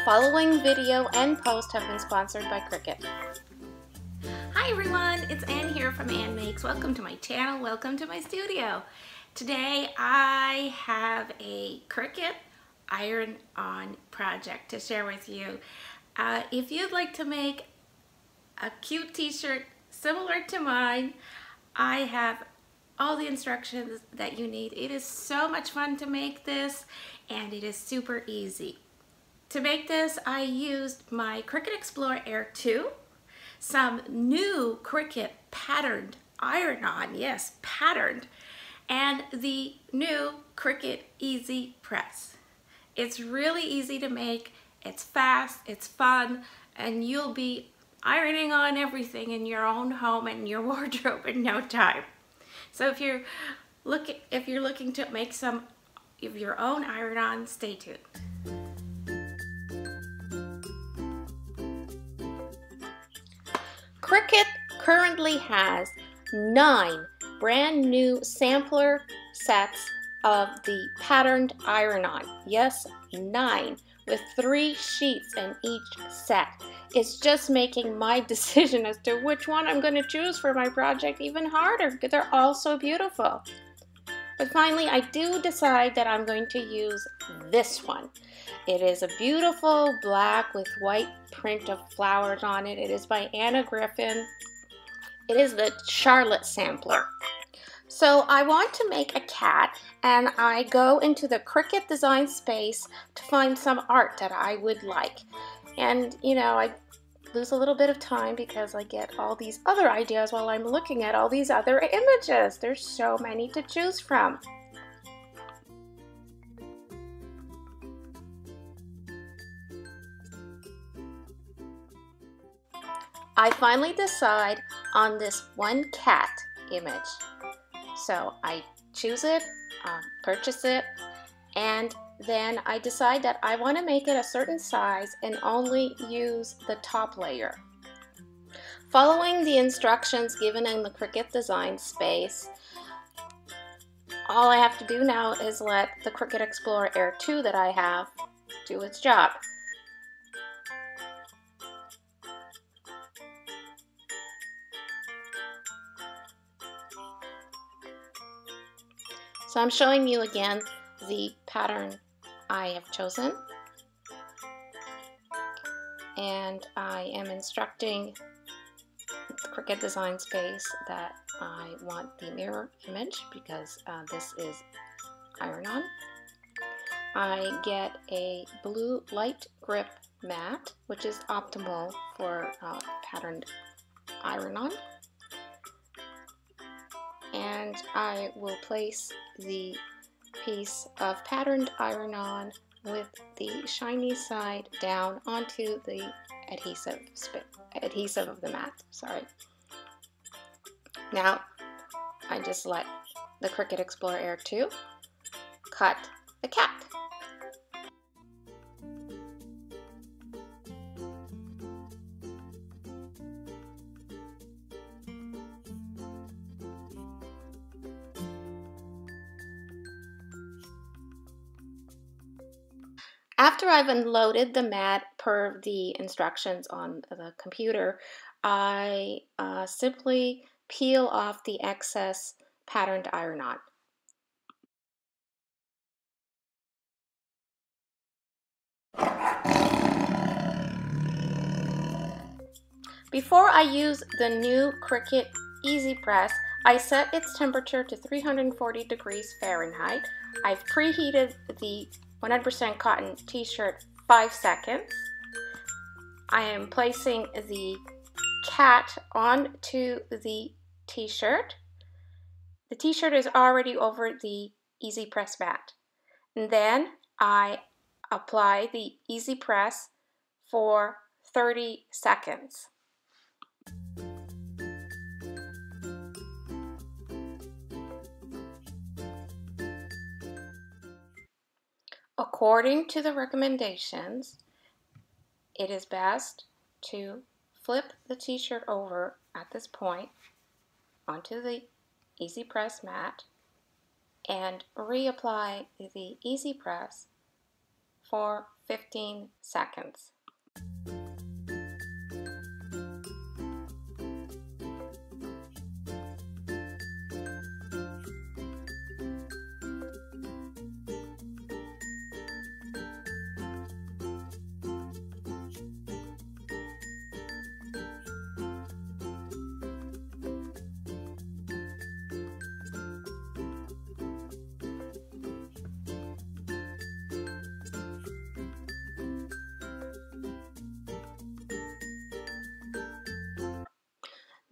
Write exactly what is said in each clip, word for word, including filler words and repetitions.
The following video and post have been sponsored by Cricut. Hi everyone, it's Anne here from Anne Makes. Welcome to my channel, welcome to my studio. Today I have a Cricut Iron On project to share with you. Uh, if you'd like to make a cute t-shirt similar to mine, I have all the instructions that you need. It is so much fun to make this and it is super easy. To make this, I used my Cricut Explore Air two, some new Cricut Patterned Iron On, yes, patterned, and the new Cricut EasyPress. It's really easy to make, it's fast, it's fun, and you'll be ironing on everything in your own home and your wardrobe in no time. So if you're looking, if you're looking to make some of your own iron-on, stay tuned. Cricut currently has nine brand new sampler sets of the patterned iron-on. Yes, nine, with three sheets in each set. It's just making my decision as to which one I'm going to choose for my project even harder, because they're all so beautiful. But finally, I do decide that I'm going to use this one. It is a beautiful black with white print of flowers on it. It is by Anna Griffin. It is the Charlotte sampler. So I want to make a cat, and I go into the Cricut Design Space to find some art that I would like. And, you know, I lose a little bit of time because I get all these other ideas while I'm looking at all these other images. There's so many to choose from. I finally decide on this one cat image. So I choose it, um, purchase it, and then I decide that I want to make it a certain size and only use the top layer. Following the instructions given in the Cricut Design Space, all I have to do now is let the Cricut Explore Air two that I have do its job. So I'm showing you again the pattern I have chosen, and I am instructing the Cricut Design Space that I want the mirror image because uh, this is iron-on. I get a blue light grip mat, which is optimal for uh, patterned iron-on. And I will place the piece of patterned iron-on with the shiny side down onto the adhesive adhesive of the mat. Sorry. Now I just let the Cricut Explore Air two cut the cat. After I've unloaded the mat per the instructions on the computer, I uh, simply peel off the excess patterned iron-on. Before I use the new Cricut EasyPress, I set its temperature to three hundred forty degrees Fahrenheit. I've preheated the one hundred percent cotton t-shirt five seconds. I am placing the cat onto the t-shirt. The t-shirt is already over the EasyPress mat. And then I apply the EasyPress for thirty seconds. According to the recommendations, it is best to flip the t-shirt over at this point onto the EasyPress mat and reapply the EasyPress for fifteen seconds.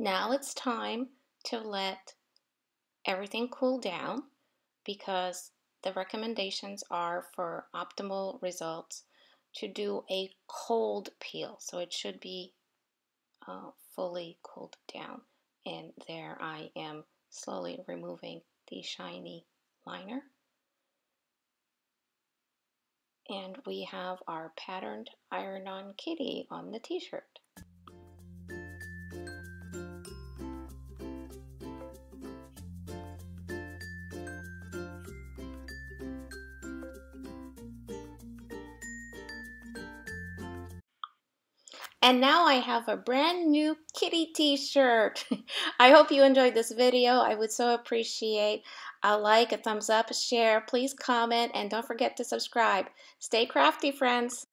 Now it's time to let everything cool down, because the recommendations are for optimal results to do a cold peel. So it should be uh, fully cooled down. And there I am slowly removing the shiny liner. And we have our patterned iron-on kitty on the t-shirt. And now I have a brand new kitty t-shirt. I hope you enjoyed this video. I would so appreciate a like, a thumbs up, a share. Please comment, and don't forget to subscribe. Stay crafty, friends.